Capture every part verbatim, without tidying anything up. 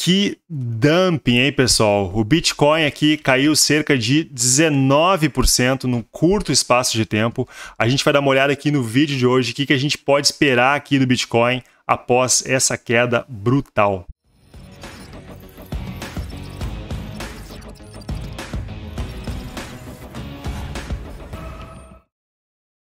Que dumping, hein, pessoal? O Bitcoin aqui caiu cerca de dezenove por cento num curto espaço de tempo. A gente vai dar uma olhada aqui no vídeo de hoje, o que a gente pode esperar aqui do Bitcoin após essa queda brutal.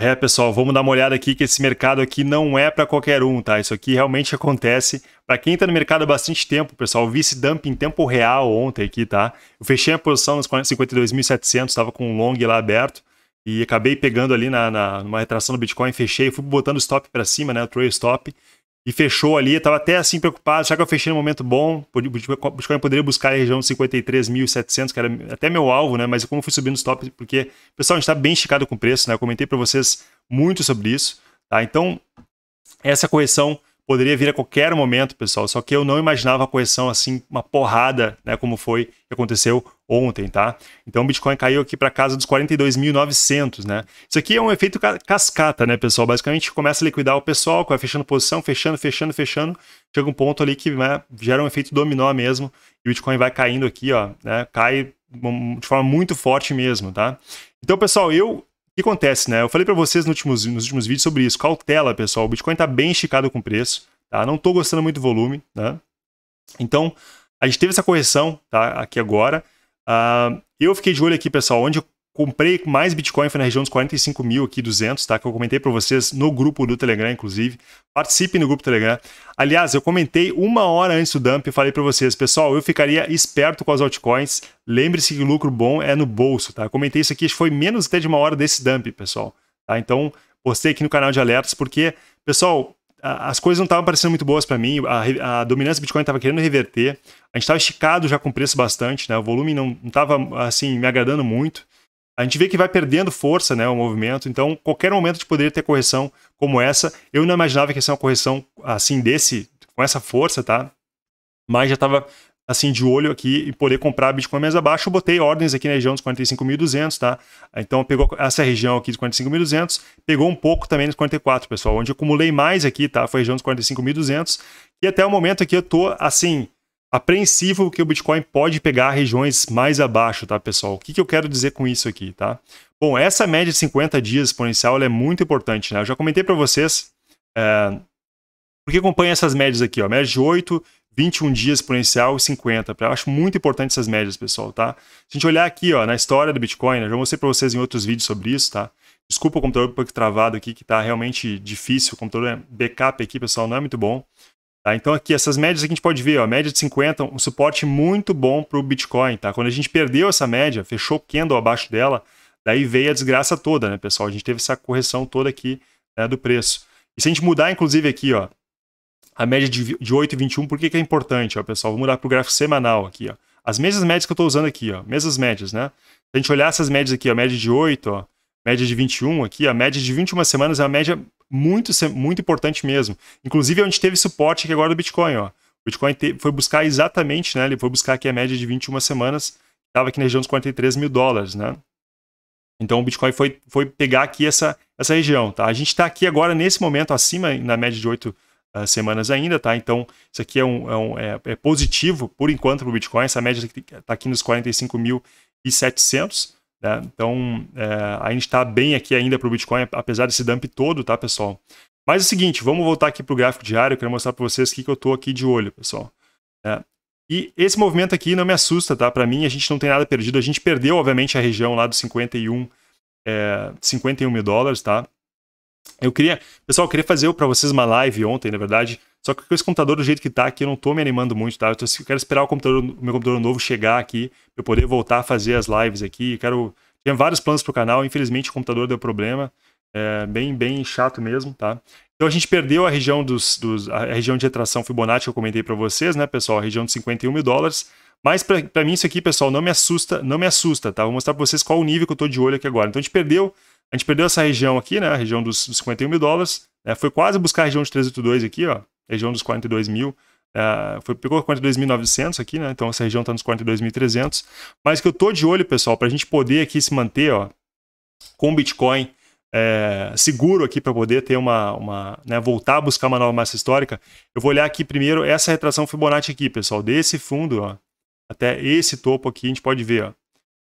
É, pessoal, vamos dar uma olhada aqui que esse mercado aqui não é para qualquer um, tá? Isso aqui realmente acontece para quem está no mercado há bastante tempo, pessoal. Eu vi esse dump em tempo real ontem aqui, tá? Eu fechei a posição nos cinquenta e dois mil e setecentos, estava com um long lá aberto e acabei pegando ali na, na, numa retração do Bitcoin, fechei, fui botando o stop para cima, né? O trail stop, e fechou ali. Eu tava até assim preocupado, já que eu fechei no momento bom, o Bitcoin poderia buscar a região de cinquenta e três mil e setecentos, que era até meu alvo, né? Mas como eu fui subindo os tops, porque, pessoal, a gente tá bem esticado com o preço, né? Eu comentei para vocês muito sobre isso, tá? Então, essa correção poderia vir a qualquer momento, pessoal, só que eu não imaginava a correção assim, uma porrada, né? Como foi que aconteceu ontem, tá? Então, o Bitcoin caiu aqui para casa dos quarenta e dois mil e novecentos, né? Isso aqui é um efeito cascata, né, pessoal? Basicamente, começa a liquidar o pessoal, vai fechando posição, fechando, fechando, fechando. Chega um ponto ali que, né, gera um efeito dominó mesmo e o Bitcoin vai caindo aqui, ó, né? Cai de forma muito forte mesmo, tá? Então, pessoal, eu... O que acontece, né? Eu falei para vocês nos últimos, nos últimos vídeos sobre isso. Cautela, pessoal. O Bitcoin tá bem esticado com o preço, tá? Não tô gostando muito do volume, né? Então, a gente teve essa correção, tá? Aqui agora. Uh, eu fiquei de olho aqui, pessoal. Onde eu comprei mais Bitcoin foi na região dos quarenta e cinco mil e duzentos, tá? Que eu comentei para vocês no grupo do Telegram, inclusive. Participe no grupo do Telegram. Aliás, eu comentei uma hora antes do dump e falei para vocês, pessoal, eu ficaria esperto com as altcoins. Lembre-se que o lucro bom é no bolso, tá? Eu comentei isso aqui, foi menos até de uma hora desse dump, pessoal. Tá? Então, postei aqui no canal de alertas porque, pessoal, as coisas não estavam parecendo muito boas para mim. A, a dominância do Bitcoin estava querendo reverter. A gente estava esticado já com o preço bastante, né? O volume não estava, assim, me agradando muito. A gente vê que vai perdendo força, né, o movimento, então qualquer momento de poderia ter correção como essa. Eu não imaginava que ia ser uma correção assim desse, com essa força, tá? Mas já estava assim de olho aqui e poder comprar Bitcoin mais abaixo. Eu botei ordens aqui na região dos quarenta e cinco mil e duzentos, tá? Então pegou essa região aqui dos quarenta e cinco mil e duzentos, pegou um pouco também nos quarenta e quatro, pessoal, onde eu acumulei mais aqui, tá? Foi a região dos quarenta e cinco mil e duzentos e até o momento aqui eu tô assim apreensivo que o Bitcoin pode pegar regiões mais abaixo, tá, pessoal? O que, que eu quero dizer com isso aqui, tá? Bom, essa média de cinquenta dias exponencial ela é muito importante, né? Eu já comentei para vocês é, porque acompanha essas médias aqui, ó. Média de oito, vinte e um dias exponencial e cinquenta. Eu acho muito importante essas médias, pessoal, tá? Se a gente olhar aqui, ó, na história do Bitcoin, né? Eu já mostrei para vocês em outros vídeos sobre isso, tá? Desculpa o computador um pouco travado aqui, que tá realmente difícil. O computador é backup aqui, pessoal, não é muito bom. Tá, então aqui, essas médias aqui a gente pode ver, ó, média de cinquenta, um suporte muito bom para o Bitcoin, tá? Quando a gente perdeu essa média, fechou o candle abaixo dela, daí veio a desgraça toda, né, pessoal? A gente teve essa correção toda aqui, né, do preço. E se a gente mudar, inclusive, aqui, ó, a média de, de oito e vinte e um, por que que é importante, ó, pessoal? Vou mudar para o gráfico semanal aqui, ó. As mesmas médias que eu estou usando aqui, ó, mesmas médias, né? Se a gente olhar essas médias aqui, ó, média de oito, ó, média de vinte e um aqui, a média de vinte e uma semanas é uma média muito, muito importante mesmo. Inclusive, onde teve suporte aqui agora do Bitcoin, ó. O Bitcoin te, foi buscar exatamente, né? Ele foi buscar aqui a média de vinte e uma semanas, estava aqui na região dos quarenta e três mil dólares, né? Então, o Bitcoin foi, foi pegar aqui essa, essa região, tá? A gente está aqui agora, nesse momento, acima na média de oito uh, semanas ainda, tá? Então, isso aqui é, um, é, um, é, é positivo, por enquanto, para o Bitcoin. Essa média está aqui nos quarenta e cinco mil e setecentos, né? Então, é, a gente está bem aqui ainda para o Bitcoin, apesar desse dump todo, tá, pessoal? Mas é o seguinte, vamos voltar aqui para o gráfico diário, eu quero mostrar para vocês o que, que eu estou aqui de olho, pessoal. É, e esse movimento aqui não me assusta, tá? Para mim, a gente não tem nada perdido. A gente perdeu, obviamente, a região lá dos cinquenta e um mil dólares, tá? Eu queria, pessoal, eu queria fazer para vocês uma live ontem, na verdade, só que com esse computador do jeito que tá aqui, eu não tô me animando muito, tá? Eu, tô, eu quero esperar o, computador, o meu computador novo chegar aqui, pra eu poder voltar a fazer as lives aqui. Eu quero... Tinha vários planos pro canal, infelizmente o computador deu problema, é bem, bem chato mesmo, tá? Então a gente perdeu a região dos, dos a região de retração Fibonacci que eu comentei pra vocês, né, pessoal? A região de cinquenta e um mil dólares, mas pra, pra mim isso aqui, pessoal, não me assusta, não me assusta, tá? Vou mostrar pra vocês qual o nível que eu tô de olho aqui agora. Então a gente perdeu, a gente perdeu essa região aqui, né, a região dos, dos cinquenta e um mil dólares, né? Foi quase buscar a região de trezentos e oitenta e dois aqui, ó. Região dos quarenta e dois mil, uh, foi, pegou quarenta e dois mil e novecentos aqui, né? Então essa região está nos quarenta e dois mil e trezentos. Mas que eu tô de olho, pessoal, para a gente poder aqui se manter, ó, com Bitcoin é, seguro aqui para poder ter uma, uma né, voltar a buscar uma nova massa histórica, eu vou olhar aqui primeiro essa retração Fibonacci aqui, pessoal, desse fundo ó, até esse topo aqui, a gente pode ver ó,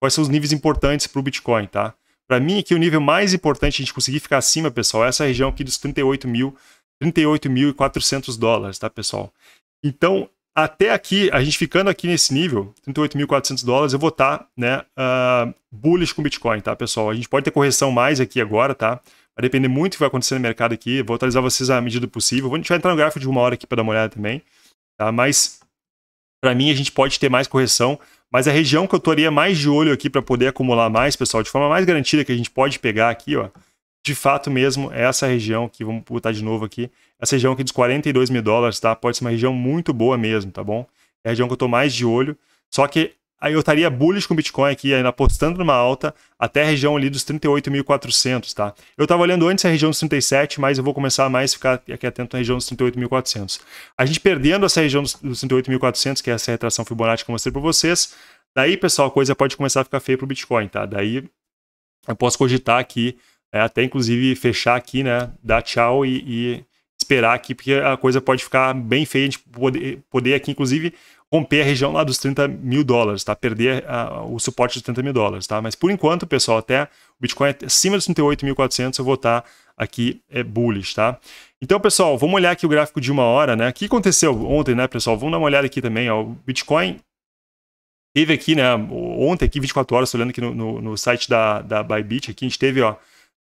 quais são os níveis importantes para o Bitcoin, tá? Para mim aqui o nível mais importante a gente conseguir ficar acima, pessoal, é essa região aqui dos trinta e oito mil, trinta e oito mil e quatrocentos dólares, tá, pessoal? Então, até aqui, a gente ficando aqui nesse nível, trinta e oito mil e quatrocentos dólares, eu vou estar, tá, né, uh, bullish com Bitcoin, tá, pessoal? A gente pode ter correção mais aqui agora, tá? Vai depender muito do que vai acontecer no mercado aqui, vou atualizar vocês à medida do possível. A gente vai entrar no gráfico de uma hora aqui para dar uma olhada também, tá? Mas, para mim, a gente pode ter mais correção, mas a região que eu estaria mais de olho aqui para poder acumular mais, pessoal, de forma mais garantida que a gente pode pegar aqui, ó, de fato mesmo, é essa região aqui, vamos botar de novo aqui, essa região aqui dos quarenta e dois mil dólares, tá? Pode ser uma região muito boa mesmo, tá bom? É a região que eu tô mais de olho, só que aí eu estaria bullish com o Bitcoin aqui, ainda apostando numa alta, até a região ali dos trinta e oito mil e quatrocentos, tá? Eu tava olhando antes a região dos trinta e sete, mas eu vou começar a mais ficar aqui atento na região dos trinta e oito mil e quatrocentos. A gente perdendo essa região dos trinta e oito mil e quatrocentos, que é essa retração Fibonacci que eu mostrei pra vocês, daí, pessoal, a coisa pode começar a ficar feia pro Bitcoin, tá? Daí eu posso cogitar aqui, É, até inclusive fechar aqui, né, dar tchau e, e esperar aqui, porque a coisa pode ficar bem feia, a gente poder, poder aqui inclusive romper a região lá dos trinta mil dólares, tá, perder a, o suporte dos trinta mil dólares, tá, mas por enquanto, pessoal, até o Bitcoin acima dos trinta e oito mil e quatrocentos eu vou estar aqui é bullish, tá. Então, pessoal, vamos olhar aqui o gráfico de uma hora, né, o que aconteceu ontem, né, pessoal, vamos dar uma olhada aqui também, ó, o Bitcoin teve aqui, né, ontem aqui, vinte e quatro horas, tô olhando aqui no, no, no site da, da Bybit, aqui a gente teve, ó,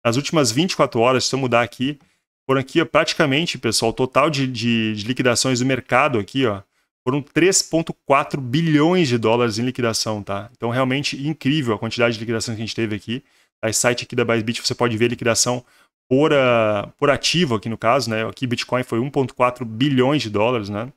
nas últimas vinte e quatro horas, se eu mudar aqui, foram aqui ó, praticamente, pessoal, o total de, de, de liquidações do mercado aqui, ó, foram três vírgula quatro bilhões de dólares em liquidação, tá? Então, realmente incrível a quantidade de liquidação que a gente teve aqui. Tá? Esse site aqui da Bybit, você pode ver a liquidação por, uh, por ativo aqui no caso, né? Aqui Bitcoin foi um vírgula quatro bilhões de dólares, né?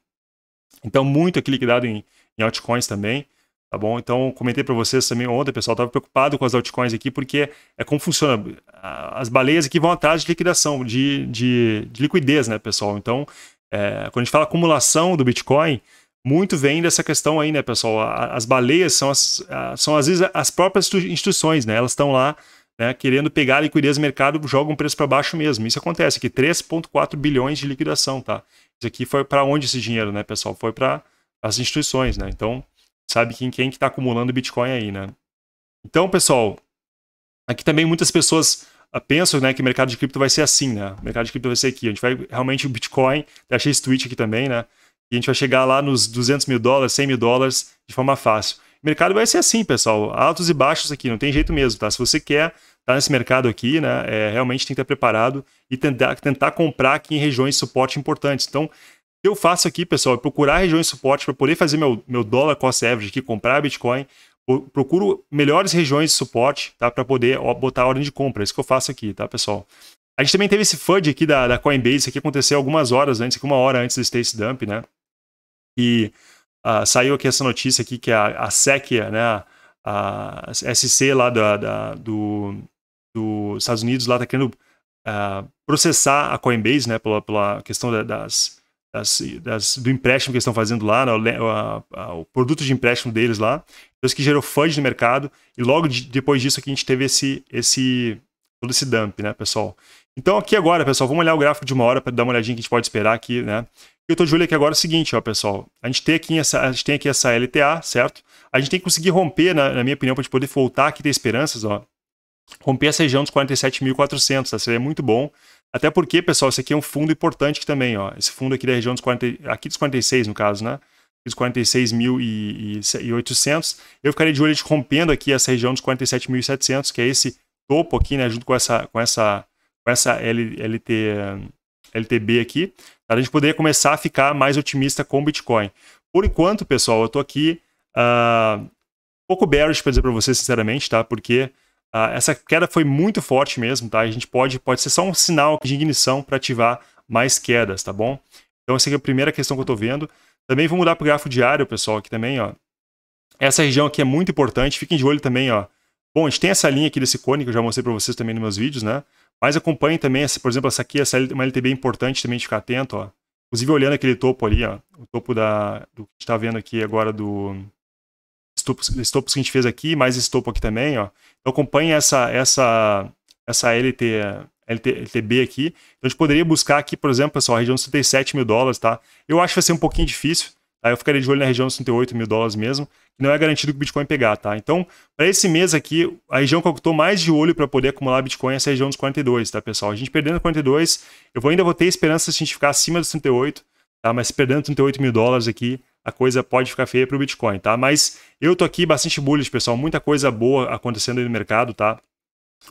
Então, muito aqui liquidado em, em altcoins também. Tá bom? Então, comentei para vocês também ontem, pessoal, estava preocupado com as altcoins aqui, porque é como funciona. As baleias aqui vão atrás de liquidação, de, de, de liquidez, né, pessoal? Então, é, quando a gente fala acumulação do Bitcoin, muito vem dessa questão aí, né, pessoal? As baleias são, as, são às vezes, as próprias instituições, né? Elas estão lá, né, querendo pegar a liquidez do mercado, jogam o preço para baixo mesmo. Isso acontece aqui, três vírgula quatro bilhões de liquidação, tá? Isso aqui foi para onde esse dinheiro, né, pessoal? Foi para as instituições, né? Então, sabe quem, quem que está acumulando Bitcoin aí, né? Então, pessoal, aqui também muitas pessoas pensam, né, que o mercado de cripto vai ser assim, né? O mercado de cripto vai ser aqui. A gente vai realmente o Bitcoin, eu achei esse tweet aqui também, né? E a gente vai chegar lá nos duzentos mil dólares, cem mil dólares de forma fácil. O mercado vai ser assim, pessoal. Altos e baixos aqui, não tem jeito mesmo, tá? Se você quer estar nesse mercado aqui, né, é, realmente tem que estar preparado e tentar, tentar comprar aqui em regiões de suporte importantes. Então, o que eu faço aqui, pessoal, é procurar regiões de suporte para poder fazer meu, meu dólar cost average aqui, comprar Bitcoin. Procuro melhores regiões de suporte, tá, para poder botar a ordem de compra. É isso que eu faço aqui, tá, pessoal? A gente também teve esse F U D aqui da, da Coinbase. Isso aqui aconteceu algumas horas antes, uma hora antes do Stacy Dump, né? E uh, saiu aqui essa notícia aqui que a, a S E C, né, a S E C lá da, da, do, do Estados Unidos, lá tá querendo uh, processar a Coinbase, né, pela, pela questão da, das... Das, das, do empréstimo que eles estão fazendo lá, né, o, a, a, o produto de empréstimo deles lá, isso que gerou F U D no mercado, e logo de, depois disso aqui a gente teve esse, esse, todo esse dump, né, pessoal? Então aqui agora, pessoal, vamos olhar o gráfico de uma hora para dar uma olhadinha que a gente pode esperar aqui, né? Eu tô de olho aqui agora é o seguinte, ó, pessoal, a gente tem aqui essa, a gente tem aqui essa L T A, certo? A gente tem que conseguir romper, na, na minha opinião, para a gente poder voltar aqui e ter esperanças, ó, romper essa região dos quarenta e sete mil e quatrocentos, tá? Seria muito bom. Até porque, pessoal, esse aqui é um fundo importante também, ó. Esse fundo aqui da região dos quarenta, aqui dos quarenta e seis, no caso, né? Dos quarenta e seis mil e oitocentos. Eu ficaria de olho de rompendo aqui essa região dos quarenta e sete mil e setecentos, que é esse topo aqui, né? Junto com essa, com essa, com essa L T B aqui. A gente poderia começar a ficar mais otimista com o Bitcoin. Por enquanto, pessoal, eu tô aqui uh, um pouco bearish para dizer para vocês, sinceramente, tá? Porque Uh, essa queda foi muito forte mesmo, tá? A gente pode, pode ser só um sinal de ignição para ativar mais quedas, tá bom? Então essa aqui é a primeira questão que eu tô vendo. Também vou mudar pro gráfico diário, pessoal, aqui também, ó. Essa região aqui é muito importante, fiquem de olho também, ó. Bom, a gente tem essa linha aqui desse cone que eu já mostrei para vocês também nos meus vídeos, né? Mas acompanhem também, essa, por exemplo, essa aqui, essa uma L T B importante também de ficar atento, ó. Inclusive olhando aquele topo ali, ó. O topo da, do que a gente tá vendo aqui agora do... Esses topos que a gente fez aqui, mais esse topo aqui também, ó. Então acompanhe essa, essa, essa L T, L T, L T B aqui. Então a gente poderia buscar aqui, por exemplo, pessoal, a região dos trinta e sete mil dólares, tá? Eu acho que vai ser um pouquinho difícil, tá? Eu ficaria de olho na região dos trinta e oito mil dólares mesmo, que não é garantido que o Bitcoin pegar, tá? Então, para esse mês aqui, a região que eu estou mais de olho para poder acumular Bitcoin é essa região dos quarenta e dois, tá, pessoal? A gente perdendo quarenta e dois, eu vou, ainda vou ter esperança de a gente ficar acima dos trinta e oito, tá? Mas perdendo trinta e oito mil dólares aqui, a coisa pode ficar feia para o Bitcoin, tá? Mas eu tô aqui bastante bullish, pessoal. Muita coisa boa acontecendo aí no mercado, tá?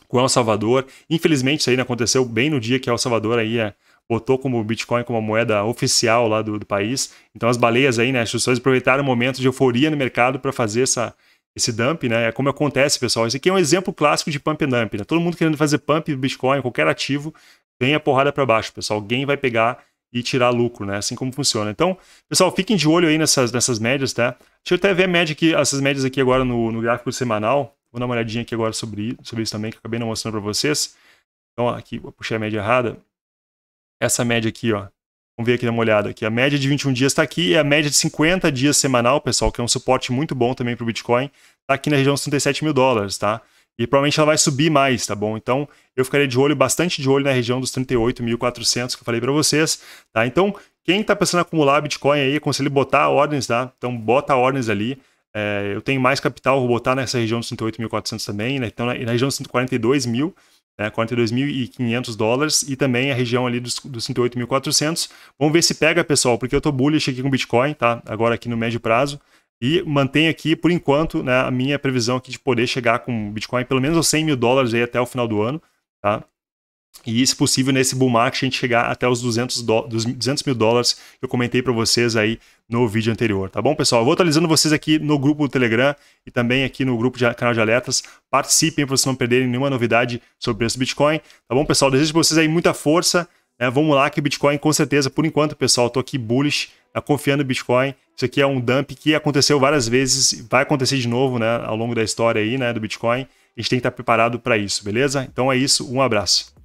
Com El Salvador. Infelizmente, isso aí não aconteceu bem no dia que El Salvador aí é, botou como Bitcoin como a moeda oficial lá do, do país. Então, as baleias aí, né? As instituições aproveitaram o momento de euforia no mercado para fazer essa, esse dump, né? É como acontece, pessoal. Esse aqui é um exemplo clássico de pump and dump, né? Todo mundo querendo fazer pump do Bitcoin, qualquer ativo, vem a porrada para baixo, pessoal. Alguém vai pegar e tirar lucro, né? Assim como funciona. Então, pessoal, fiquem de olho aí nessas, nessas médias, tá? Deixa eu até ver a média aqui, essas médias aqui agora no, no gráfico semanal. Vou dar uma olhadinha aqui agora sobre, sobre isso também, que eu acabei não mostrando para vocês. Então, aqui, vou puxar a média errada. Essa média aqui, ó. Vamos ver aqui, dar uma olhada aqui. A média de vinte e um dias está aqui e a média de cinquenta dias semanal, pessoal, que é um suporte muito bom também para o Bitcoin, tá aqui na região dos trinta e sete mil dólares, tá? E provavelmente ela vai subir mais, tá bom? Então, eu ficaria de olho, bastante de olho na região dos trinta e oito mil e quatrocentos que eu falei para vocês, tá? Então, quem tá pensando em acumular Bitcoin aí, aconselho botar ordens, tá? Então, bota ordens ali. É, eu tenho mais capital, vou botar nessa região dos trinta e oito mil e quatrocentos também, né? Então, na, na região dos cento e quarenta e dois mil, né? quarenta e dois mil e quinhentos dólares e também a região ali dos, dos cento e oito mil e quatrocentos. Vamos ver se pega, pessoal, porque eu tô bullish aqui com Bitcoin, tá? Agora aqui no médio prazo. E mantenho aqui, por enquanto, né, a minha previsão aqui de poder chegar com Bitcoin pelo menos aos cem mil dólares aí até o final do ano, tá? E, se possível, nesse bull market, a gente chegar até os duzentos mil dólares que eu comentei para vocês aí no vídeo anterior, tá bom, pessoal? Eu vou atualizando vocês aqui no grupo do Telegram e também aqui no grupo de canal de alertas. Participem para vocês não perderem nenhuma novidade sobre o preço do Bitcoin, tá bom, pessoal? Desejo para vocês aí muita força, né? Vamos lá que o Bitcoin, com certeza, por enquanto, pessoal, eu tô aqui bullish, tá, confiando no Bitcoin. Isso aqui é um dump que aconteceu várias vezes, vai acontecer de novo, né, ao longo da história aí, né, do Bitcoin. A gente tem que estar preparado para isso, beleza? Então é isso, um abraço.